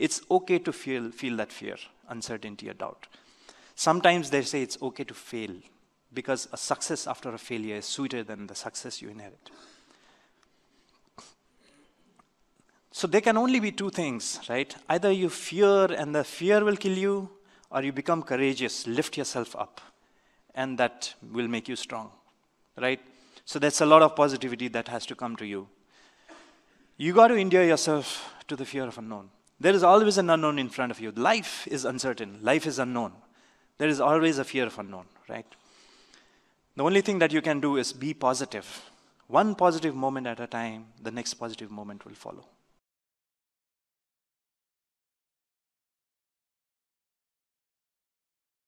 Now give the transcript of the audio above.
It's okay to feel that fear, uncertainty, or doubt. Sometimes they say it's okay to fail, because a success after a failure is sweeter than the success you inherit. So there can only be two things, right? Either you fear and the fear will kill you, or you become courageous, lift yourself up, and that will make you strong, right? So that's a lot of positivity that has to come to you. You got to endear yourself to the fear of unknown. There is always an unknown in front of you. Life is uncertain. Life is unknown. There is always a fear of unknown, right? The only thing that you can do is be positive. One positive moment at a time, the next positive moment will follow.